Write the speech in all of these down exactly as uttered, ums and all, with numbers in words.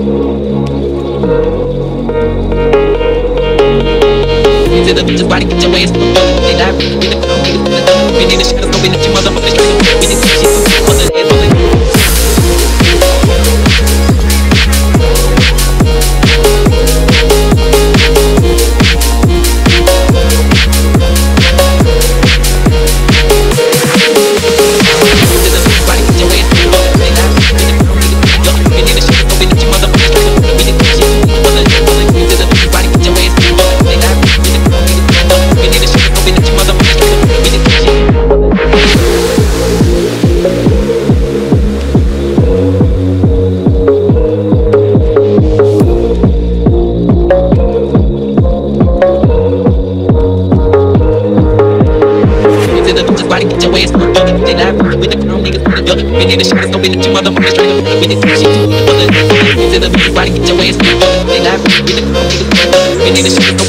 We need to show the motherfuckers. We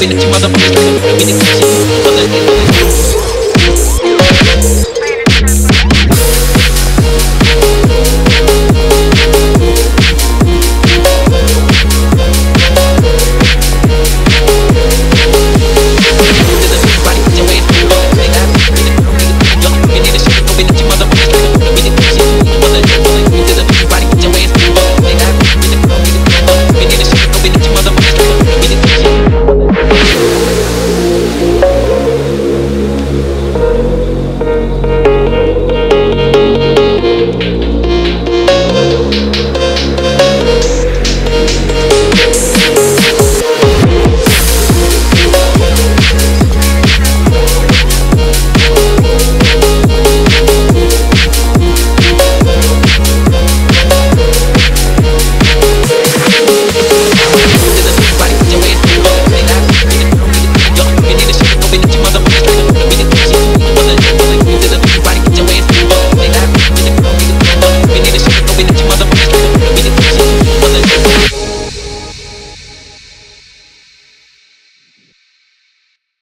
need to show the motherfuckers.